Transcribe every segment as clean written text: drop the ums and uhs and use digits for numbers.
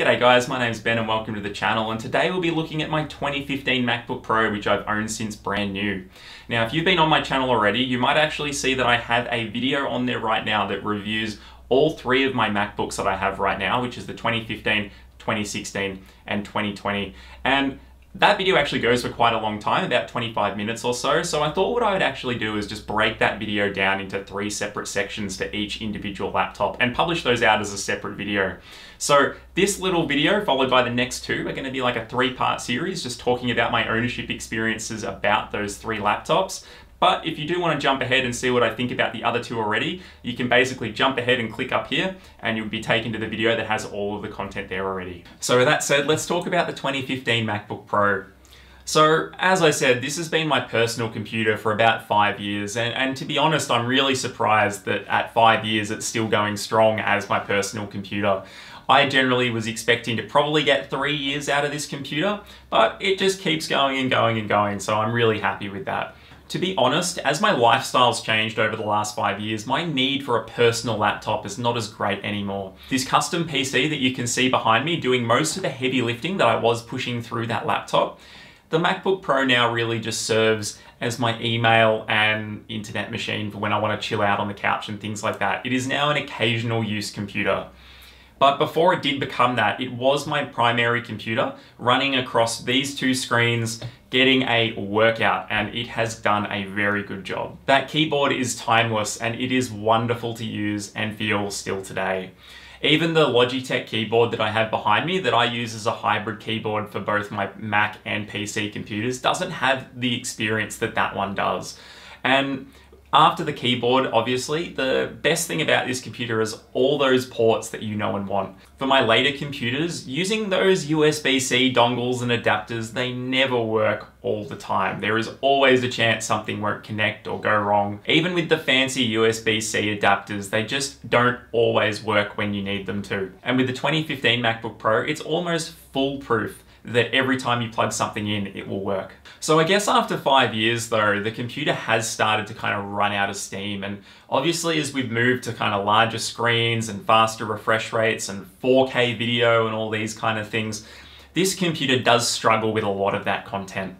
G'day guys, my name's Ben and welcome to the channel, and today we'll be looking at my 2015 MacBook Pro, which I've owned since brand new. Now if you've been on my channel already, you might actually see that I have a video on there right now that reviews all three of my MacBooks that I have right now, which is the 2015, 2016 and 2020. And that video actually goes for quite a long time, about 25 minutes or so, so I thought what I would actually do is just break that video down into three separate sections for each individual laptop and publish those out as a separate video. So this little video followed by the next two are going to be like a three-part series just talking about my ownership experiences about those three laptops. But if you do want to jump ahead and see what I think about the other two already, you can basically jump ahead and click up here and you'll be taken to the video that has all of the content there already. So with that said, let's talk about the 2015 MacBook Pro. So as I said, this has been my personal computer for about 5 years. And to be honest, I'm really surprised that at 5 years, it's still going strong as my personal computer. I generally was expecting to probably get 3 years out of this computer, but it just keeps going and going and going. So I'm really happy with that. To be honest, as my lifestyle's changed over the last 5 years, my need for a personal laptop is not as great anymore. This custom PC that you can see behind me doing most of the heavy lifting that I was pushing through that laptop, the MacBook Pro now really just serves as my email and internet machine for when I want to chill out on the couch and things like that. It is now an occasional use computer. But before it did become that, it was my primary computer running across these two screens, getting a workout, and it has done a very good job. That keyboard is timeless and it is wonderful to use and feel still today. Even the Logitech keyboard that I have behind me that I use as a hybrid keyboard for both my Mac and PC computers doesn't have the experience that that one does. And after the keyboard, obviously, the best thing about this computer is all those ports that you know and want. For my later computers, using those USB-C dongles and adapters, they never work all the time. There is always a chance something won't connect or go wrong. Even with the fancy USB-C adapters, they just don't always work when you need them to. And with the 2015 MacBook Pro, it's almost foolproof that every time you plug something in, it will work. So I guess after 5 years though, the computer has started to kind of run out of steam. And obviously as we've moved to kind of larger screens and faster refresh rates and 4K video and all these kind of things, this computer does struggle with a lot of that content.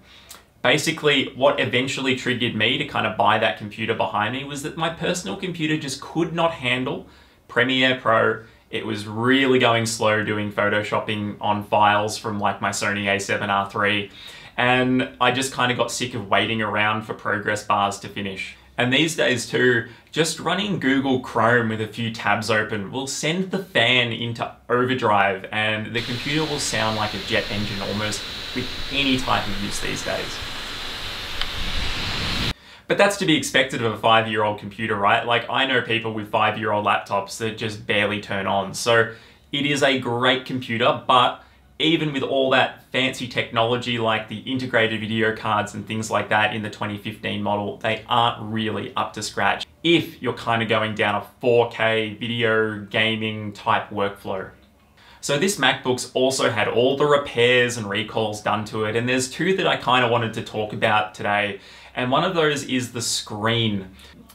Basically, what eventually triggered me to kind of buy that computer behind me was that my personal computer just could not handle Premiere Pro. It was really going slow doing photoshopping on files from like my Sony A7R3. And I just kind of got sick of waiting around for progress bars to finish. And these days too, just running Google Chrome with a few tabs open will send the fan into overdrive and the computer will sound like a jet engine almost with any type of use these days. But that's to be expected of a five-year-old computer, right? Like I know people with five-year-old laptops that just barely turn on. So it is a great computer, but even with all that fancy technology like the integrated video cards and things like that in the 2015 model, they aren't really up to scratch if you're kind of going down a 4K video gaming type workflow. So this MacBook's also had all the repairs and recalls done to it, and there's two that I kind of wanted to talk about today. And one of those is the screen.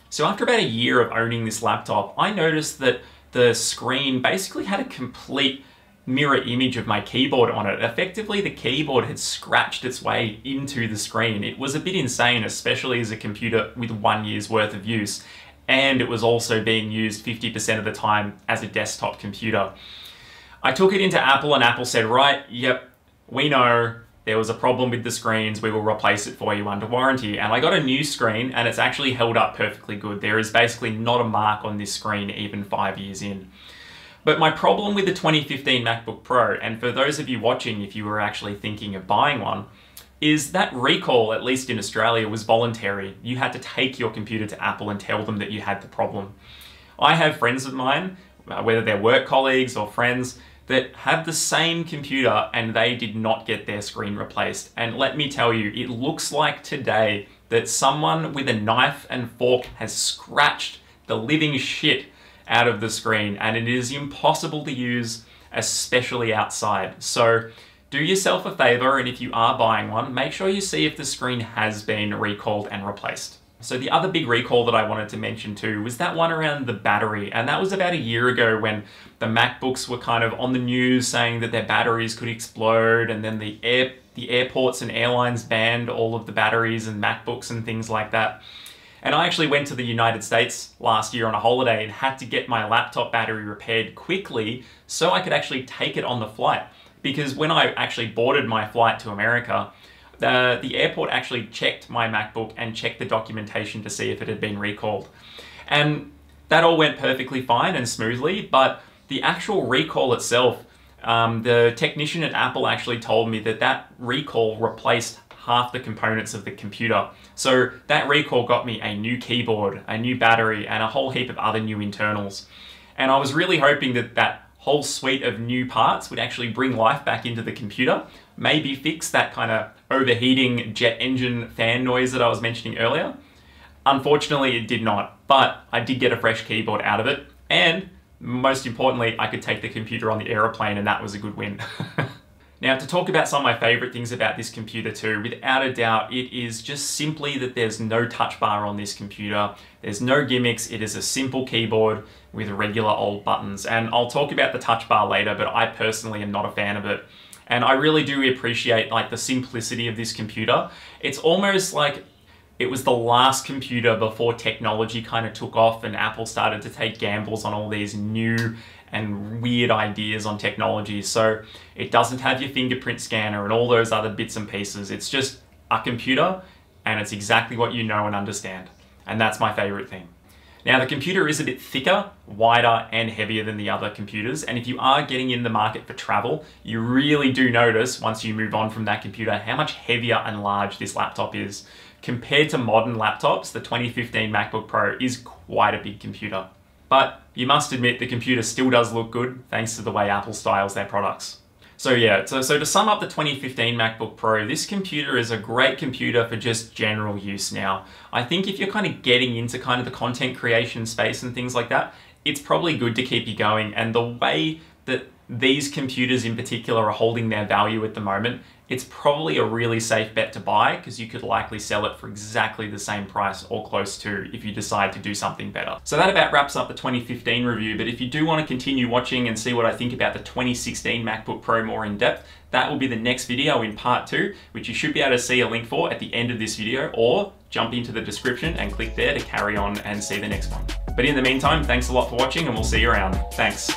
So after about a year of owning this laptop, I noticed that the screen basically had a complete mirror image of my keyboard on it. Effectively, the keyboard had scratched its way into the screen. It was a bit insane, especially as a computer with 1 year's worth of use. And it was also being used 50% of the time as a desktop computer. I took it into Apple and Apple said, right, yep, we know. There was a problem with the screens, we will replace it for you under warranty. And I got a new screen and it's actually held up perfectly good. There is basically not a mark on this screen even 5 years in. But my problem with the 2015 MacBook Pro, and for those of you watching, if you were actually thinking of buying one, is that recall, at least in Australia, was voluntary. You had to take your computer to Apple and tell them that you had the problem. I have friends of mine, whether they're work colleagues or friends, that have the same computer and they did not get their screen replaced. And let me tell you, it looks like today that someone with a knife and fork has scratched the living shit out of the screen and it is impossible to use, especially outside. So do yourself a favor, and if you are buying one, make sure you see if the screen has been recalled and replaced. So the other big recall that I wanted to mention too was that one around the battery, and that was about a year ago when the MacBooks were kind of on the news saying that their batteries could explode, and then the airports and airlines banned all of the batteries and MacBooks and things like that. And I actually went to the United States last year on a holiday and had to get my laptop battery repaired quickly so I could actually take it on the flight. Because when I actually boarded my flight to America, the airport actually checked my MacBook and checked the documentation to see if it had been recalled. And that all went perfectly fine and smoothly, but the actual recall itself, the technician at Apple actually told me that that recall replaced half the components of the computer. So that recall got me a new keyboard, a new battery, and a whole heap of other new internals. And I was really hoping that that whole suite of new parts would actually bring life back into the computer, maybe fix that kind of overheating jet engine fan noise that I was mentioning earlier. Unfortunately, it did not, but I did get a fresh keyboard out of it. And most importantly, I could take the computer on the aeroplane, and that was a good win. Now, to talk about some of my favorite things about this computer too, without a doubt, it is just simply that there's no touch bar on this computer. There's no gimmicks. It is a simple keyboard with regular old buttons. And I'll talk about the touch bar later, but I personally am not a fan of it. And I really do appreciate like the simplicity of this computer. It's almost like it was the last computer before technology kind of took off and Apple started to take gambles on all these new and weird ideas on technology. So it doesn't have your fingerprint scanner and all those other bits and pieces. It's just a computer, and it's exactly what you know and understand. And that's my favorite thing. Now, the computer is a bit thicker, wider, and heavier than the other computers. And if you are getting in the market for travel, you really do notice once you move on from that computer how much heavier and large this laptop is. Compared to modern laptops, the 2015 MacBook Pro is quite a big computer. But you must admit the computer still does look good thanks to the way Apple styles their products. So yeah, so to sum up the 2015 MacBook Pro, this computer is a great computer for just general use now. I think if you're kind of getting into kind of the content creation space and things like that, it's probably good to keep you going. And the way that these computers in particular are holding their value at the moment, it's probably a really safe bet to buy, because you could likely sell it for exactly the same price or close to if you decide to do something better. So that about wraps up the 2015 review, but if you do want to continue watching and see what I think about the 2016 MacBook Pro more in depth, that will be the next video in part 2, which you should be able to see a link for at the end of this video, or jump into the description and click there to carry on and see the next one. But in the meantime, thanks a lot for watching, and we'll see you around. Thanks.